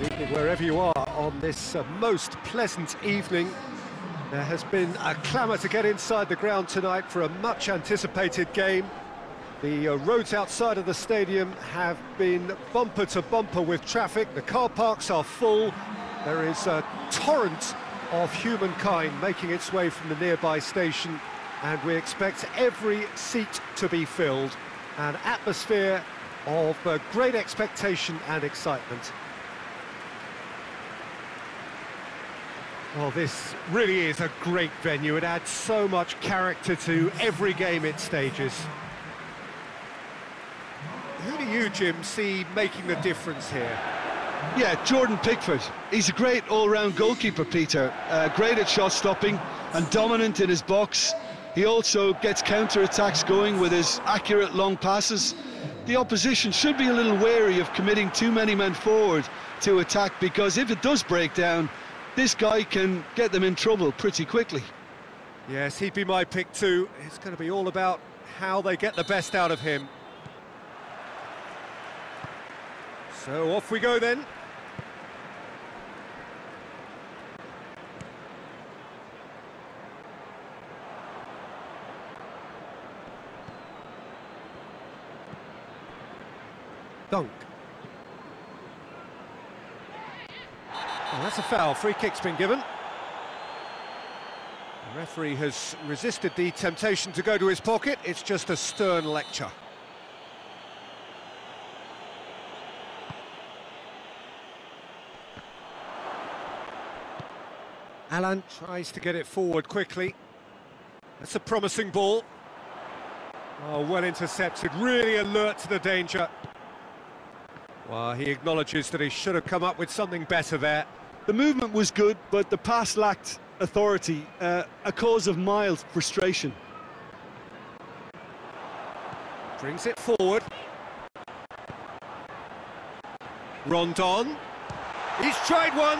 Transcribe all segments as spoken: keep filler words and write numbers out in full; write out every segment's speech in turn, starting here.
Good evening, wherever you are on this uh, most pleasant evening. There has been a clamour to get inside the ground tonight for a much anticipated game. The uh, roads outside of the stadium have been bumper to bumper with traffic. The car parks are full. There is a torrent of humankind making its way from the nearby station, and we expect every seat to be filled. An atmosphere of uh, great expectation and excitement. Well, this really is a great venue. It adds so much character to every game it stages. Who do you, Jim, see making the difference here? Yeah, Jordan Pickford. He's a great all-round goalkeeper, Peter. Uh, great at shot-stopping and dominant in his box. He also gets counter-attacks going with his accurate long passes. The opposition should be a little wary of committing too many men forward to attack, because if it does break down, this guy can get them in trouble pretty quickly. Yes, he'd be my pick too. It's going to be all about how they get the best out of him. So off we go then. Dunk. Oh, that's a foul. Free kick's been given. The referee has resisted the temptation to go to his pocket. It's just a stern lecture. Alan tries to get it forward quickly. That's a promising ball. Oh, well intercepted. Really alert to the danger. Well, he acknowledges that he should have come up with something better there. The movement was good, but the pass lacked authority, uh, a cause of mild frustration. Brings it forward. Rondon. He's tried one.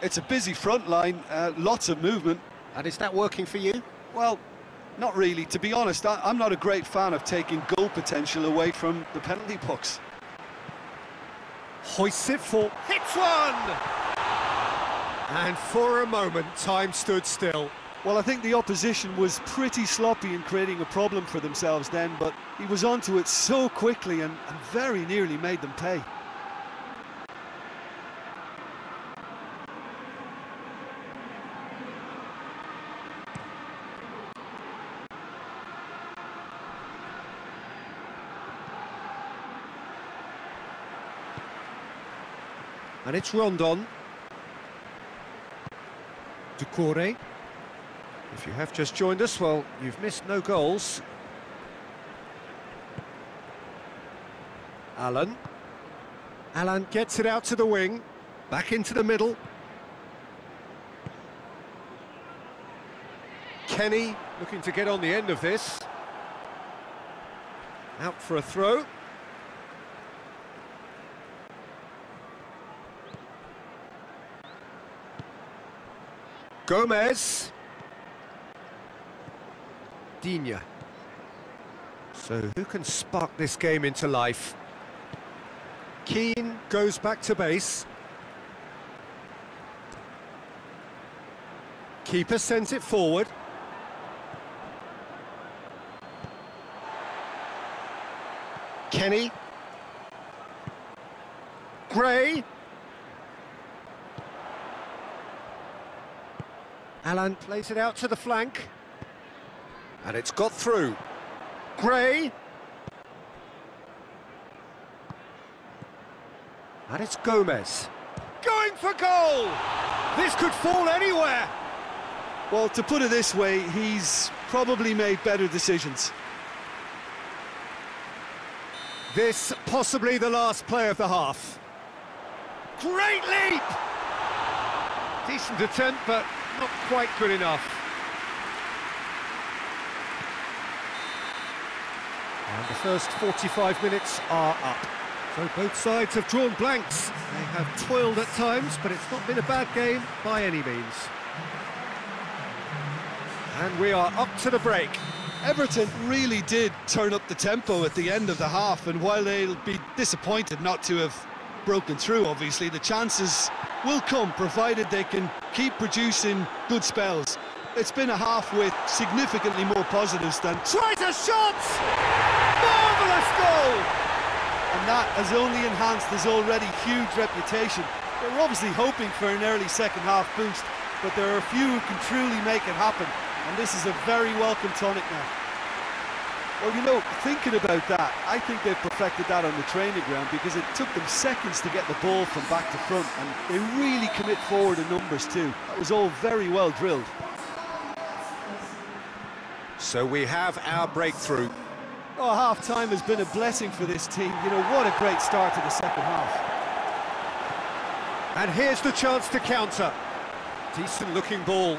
It's a busy front line, uh, lots of movement. And is that working for you? Well, not really. To be honest, I, I'm not a great fan of taking goal potential away from the penalty box. Hoists it for... hits one! And for a moment, time stood still. Well, I think the opposition was pretty sloppy in creating a problem for themselves then, but he was onto it so quickly and, and very nearly made them pay. And it's Rondon. Ducouré. If you have just joined us, well, you've missed no goals. Alan. Alan gets it out to the wing. Back into the middle. Kenny looking to get on the end of this. Out for a throw. Gomez. Dina. So who can spark this game into life? Keane goes back to base. Keeper sends it forward. Kenny. Gray. Alan plays it out to the flank. And it's got through. Gray. And it's Gomez. Going for goal! This could fall anywhere! Well, to put it this way, he's probably made better decisions. This possibly the last play of the half. Great leap! Decent attempt, but... not quite good enough. And the first forty-five minutes are up. So both sides have drawn blanks. They have toiled at times, but it's not been a bad game by any means. And we are up to the break. Everton really did turn up the tempo at the end of the half, and while they'll be disappointed not to have broken through, obviously, the chances will come, provided they can keep producing good spells. It's been a half with significantly more positives than... Tries a shot! Marvellous goal! And that has only enhanced his already huge reputation. They're obviously hoping for an early second-half boost, but there are a few who can truly make it happen. And this is a very welcome tonic now. Well, you know, thinking about that, I think they've perfected that on the training ground, because it took them seconds to get the ball from back to front, and they really commit forward in numbers too. That was all very well drilled. So we have our breakthrough. Oh, half-time has been a blessing for this team. You know, what a great start to the second half. And here's the chance to counter. Decent-looking ball.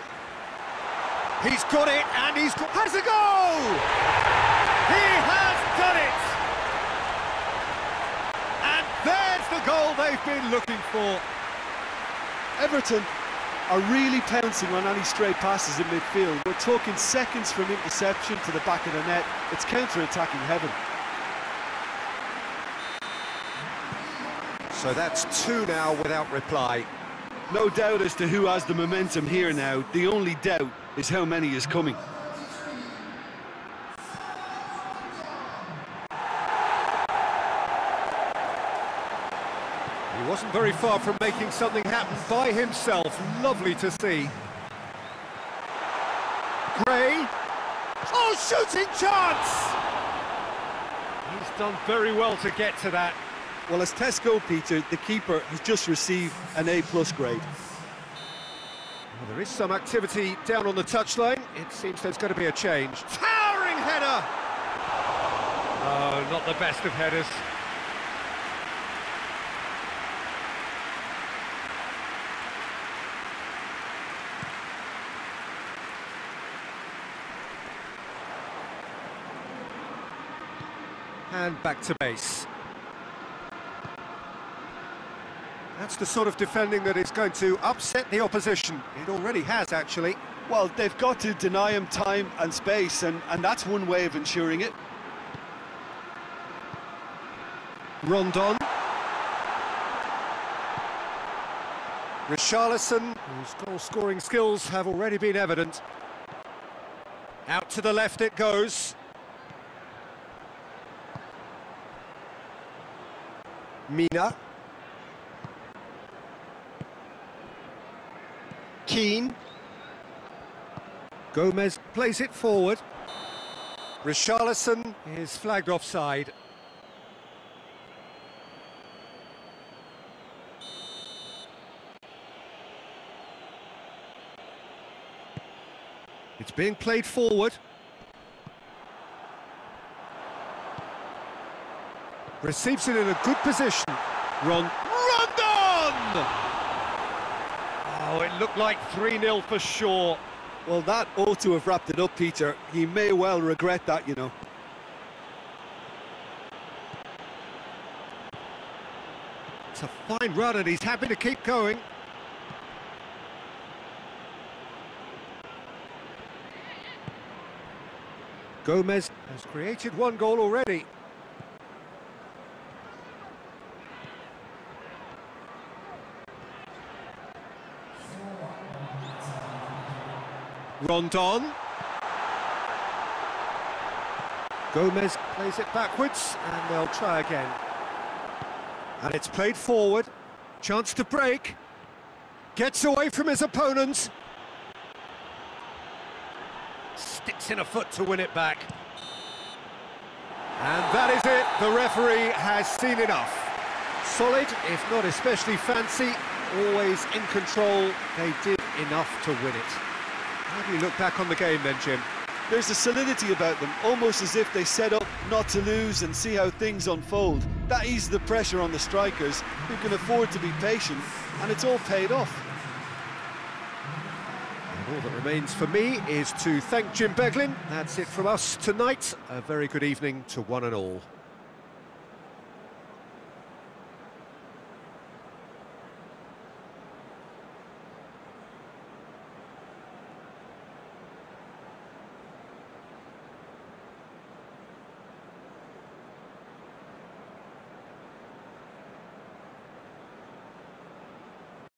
He's got it, and he's got... has a goal! He has done it! And there's the goal they've been looking for. Everton are really pouncing on any stray passes in midfield. We're talking seconds from interception to the back of the net. It's counter-attacking heaven. So that's two now without reply. No doubt as to who has the momentum here now. The only doubt is how many is coming. He wasn't very far from making something happen by himself. Lovely to see. Gray. Oh, shooting chance! He's done very well to get to that. Well, as Tesco, Peter, the keeper, has just received an A plus grade. There is some activity down on the touchline. It seems there's going to be a change. Towering header! Oh, not the best of headers. And back to base. That's the sort of defending that is going to upset the opposition. It already has, actually. Well, they've got to deny him time and space, and, and that's one way of ensuring it. Rondon. Richarlison, whose goal-scoring skills have already been evident. Out to the left it goes. Mina. Keane. Gomez plays it forward. Richarlison is flagged offside. It's being played forward. Receives it in a good position. Rond- Rondon! Oh, it looked like three nil for sure. Well, that ought to have wrapped it up, Peter. He may well regret that, you know. It's a fine run, and he's happy to keep going. Gomez has created one goal already. Rondon. Gomez plays it backwards, and they'll try again. And it's played forward. Chance to break. Gets away from his opponent. Sticks in a foot to win it back. And that is it. The referee has seen enough. Solid, if not especially fancy, always in control. They did enough to win it. How do you look back on the game then, Jim? There's a solidity about them, almost as if they set up not to lose and see how things unfold. That eases the pressure on the strikers, who can afford to be patient, and it's all paid off. And all that remains for me is to thank Jim Beglin. That's it from us tonight. A very good evening to one and all.